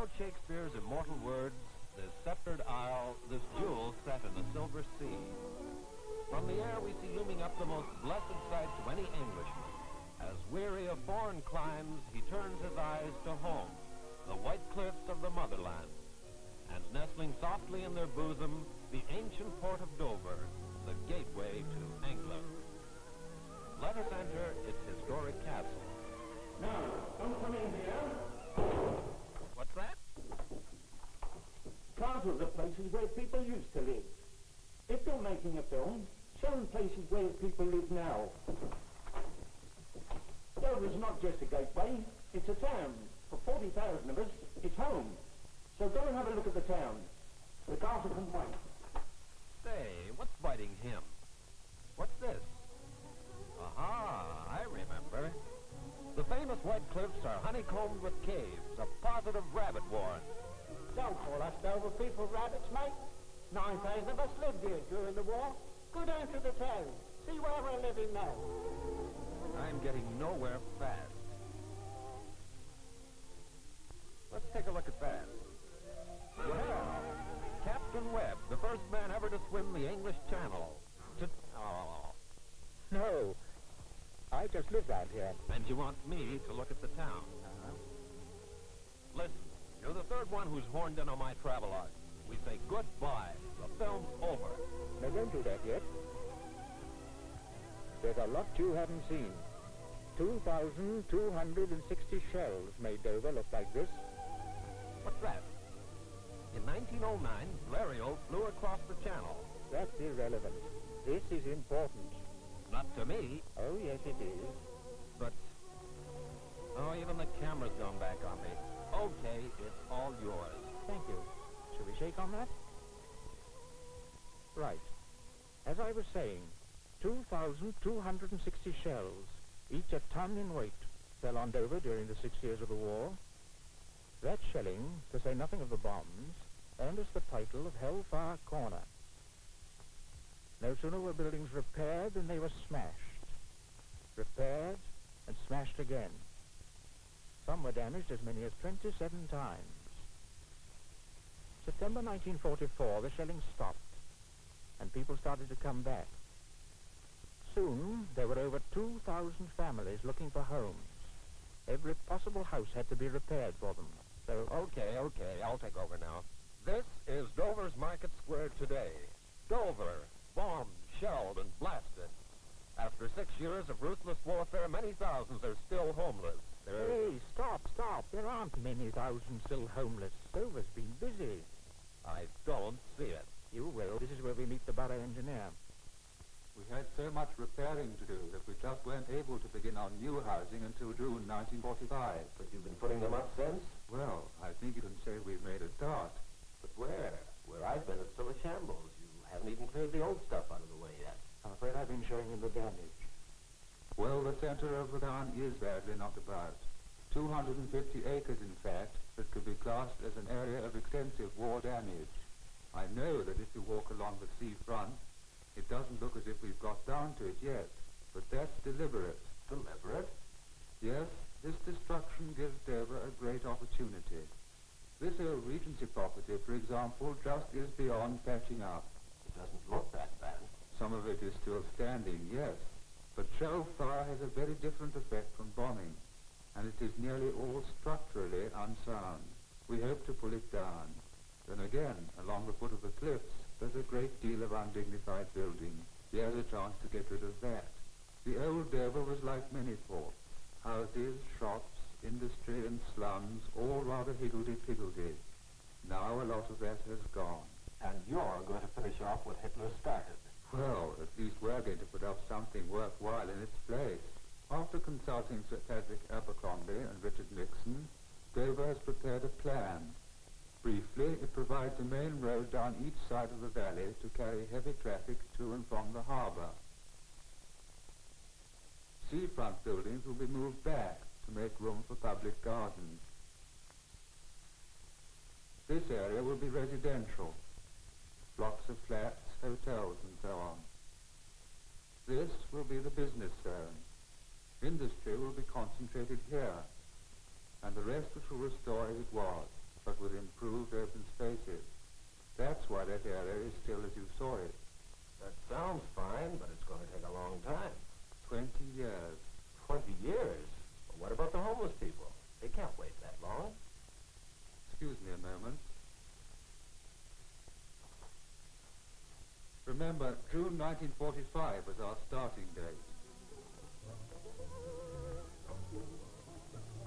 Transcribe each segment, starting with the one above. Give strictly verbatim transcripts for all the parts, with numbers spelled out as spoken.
about Shakespeare's immortal words, this sceptered isle, this jewel set in the silver sea. From the air we see looming up the most blessed sight to any Englishman. As weary of foreign climes, he turns his eyes to home, the white cliffs of the motherland, and nestling softly in their bosom, the ancient port of Dover, the gateway to England. Let us enter its historic castle. Now, don't come in here. What's that? Cars are the places where people used to live. If you're making a film, show them places where people live now. Dover's not just a gateway, it's a town. For forty thousand of us, it's home. So go and have a look at the town. The castle can wait. Say, what's biting him? What's this? Aha, I remember. The famous white cliffs are honeycombed with caves, a positive rabbit warren. Don't call us Dover people rabbits, mate. Nine thousand of us lived here during the war. Go down to the town. See where we're living now. I'm getting nowhere fast. Let's take a look at that. Well, Captain Webb, the first man ever to swim the English Channel. To oh. No. I just live out here. And you want me to look at the town? Uh-huh. Listen, you're the third one who's horned in on my travelogue. We say goodbye. The film's over. Now, don't do that yet. There's a lot you haven't seen. two thousand two hundred sixty shells made Dover look like this. What's that? In nineteen oh nine, Blériot flew across the channel. That's irrelevant. This is important. Not to me. Oh, yes, it is. But, oh, even the camera's gone back on me. Okay, it's all yours. Thank you. Shall we shake on that? Right. As I was saying, two thousand two hundred sixty shells, each a ton in weight, fell on Dover during the six years of the war. That shelling, to say nothing of the bombs, earned us the title of Hellfire Corner. No sooner were buildings repaired than they were smashed. Repaired and smashed again. Some were damaged as many as twenty-seven times. September nineteen forty-four, the shelling stopped, and people started to come back. Soon, there were over two thousand families looking for homes. Every possible house had to be repaired for them. So okay, okay, I'll take over now. This is Dover's Market Square today. Dover, bombed, shelled, and blasted. After six years of ruthless warfare, many thousands are still homeless. They're hey, stop, stop. There aren't many thousands still homeless. Dover's been busy. I don't see it. You will. This is where we meet the borough engineer. We had so much repairing to do that we just weren't able to begin our new housing until June nineteen forty-five. But you've been putting them up since? Well, I think you can say we've made a start. But where? Where I've been, it's still a shambles. You haven't even cleared the old stuff out of the way yet. I'm afraid I've been showing him the damage. Well, the center of the town is badly knocked about. two hundred fifty acres, in fact, that could be classed as an area of extensive war damage. I know that if you walk along the seafront, it doesn't look as if we've got down to it yet, but that's deliberate. Deliberate? Yes, this destruction gives Dover a great opportunity. This old Regency property, for example, just is beyond patching up. It doesn't look that bad. Some of it is still standing, yes, but shell fire has a very different effect from bombing, and it is nearly all structurally unsound. We hope to pull it down. Then again, along the foot of the cliffs, there's a great deal of undignified building. There's a chance to get rid of that. The old Dover was like many ports. Houses, shops, industry, and slums, all rather higgledy-piggledy. Now a lot of that has gone. And you're going to finish off what Hitler started. Well, at least we're going to put up something worthwhile in its place. After consulting Sir Patrick Abercrombie and Richard Nixon, Dover has prepared a plan. Briefly, it provides a main road down each side of the valley to carry heavy traffic to and from the harbor. Seafront buildings will be moved back to make room for public gardens. This area will be residential, blocks of flats, hotels, and so on. This will be the business zone. Industry will be concentrated here, and the rest we shall restore as it was. But improved urban spaces. That's why that area is still as you saw it. That sounds fine, but it's going to take a long time. Twenty years. Twenty years? Well, what about the homeless people? They can't wait that long. Excuse me a moment. Remember, June nineteen forty-five was our starting date.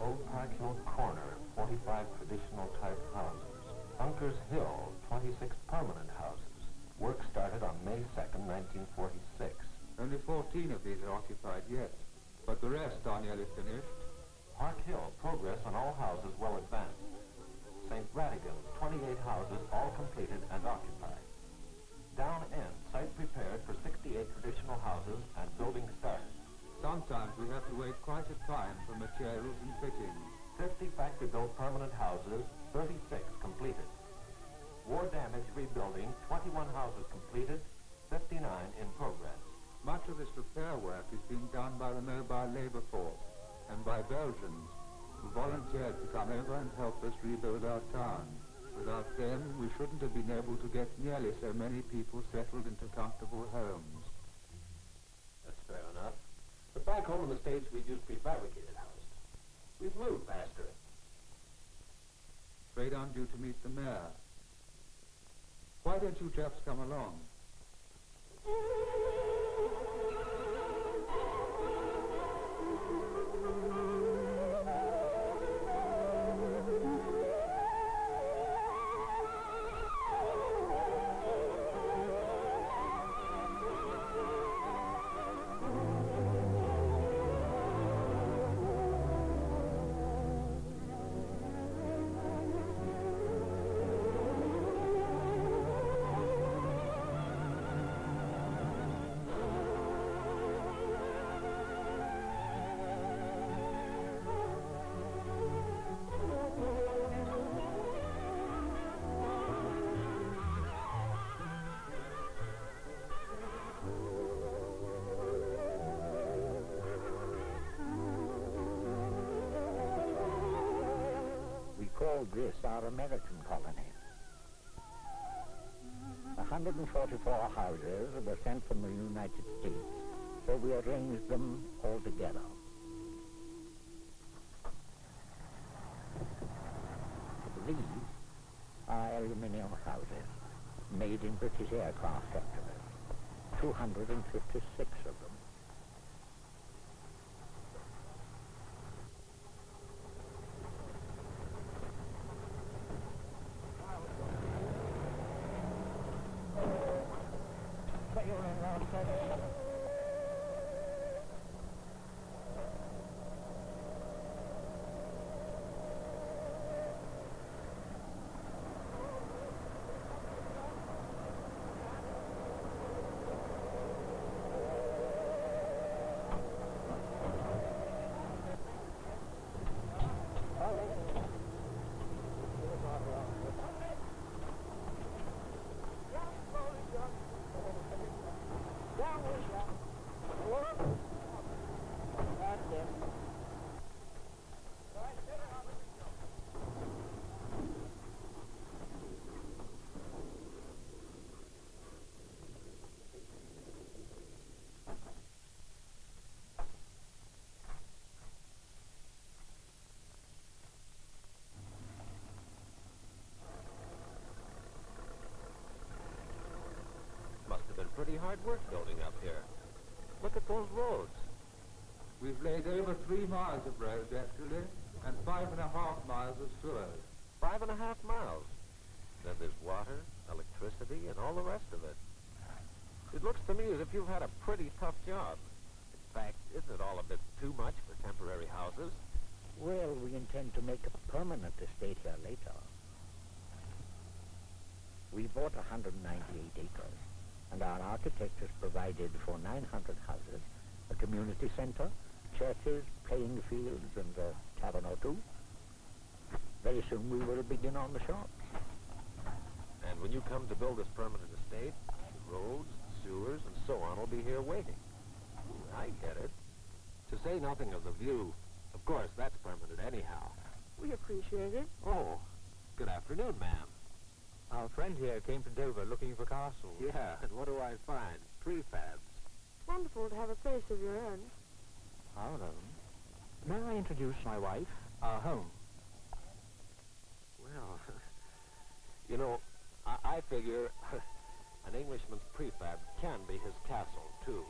Old Park Hill Corner, forty-five traditional type houses. Bunkers Hill, twenty-six permanent houses. Work started on May second, nineteen forty-six. Only fourteen of these are occupied yet, but the rest are nearly finished. Park Hill, progress on all houses well advanced. Saint Radigan, twenty-eight houses, all completed and occupied. Down End Site prepared for sixty-eight traditional houses and building started. Sometimes we have to wait quite a time for materials and fittings. fifty factory-built permanent houses, thirty-six completed. War damage rebuilding, twenty-one houses completed, fifty-nine in progress. Much of this repair work is being done by the mobile labor force and by Belgians who volunteered to come over and help us rebuild our town. Without them, we shouldn't have been able to get nearly so many people settled into comfortable homes. That's fair enough. But back home in the States, we used prefabricated houses. We've moved faster. Afraid I'm due to meet the mayor. Why don't you chaps come along? This our American colony. one hundred forty-four houses were sent from the United States, so we arranged them all together. These are aluminium houses made in British aircraft factories, two hundred fifty-six of them. Pretty hard work building up here. Look at those roads. We've laid over three miles of roads, actually, and five and a half miles of sewers. Five and a half miles? Then there's water, electricity, and all the rest of it. It looks to me as if you've had a pretty tough job. In fact, isn't it all a bit too much for temporary houses? Well, we intend to make a permanent estate here later. We bought one hundred ninety-eight acres. And our architect has provided for nine hundred houses, a community center, churches, playing fields, and a tavern or two. Very soon we will begin on the shops. And when you come to build this permanent estate, roads, sewers, and so on will be here waiting. Ooh, I get it. To say nothing of the view, of course, that's permanent anyhow. We appreciate it. Oh, good afternoon. afternoon, ma'am. Our friend here came to Dover looking for castles. Yeah, and what do I find? Prefabs. Wonderful to have a place of your own. Our own? May I introduce my wife? Our home. Well, you know, I, I figure an Englishman's prefab can be his castle, too.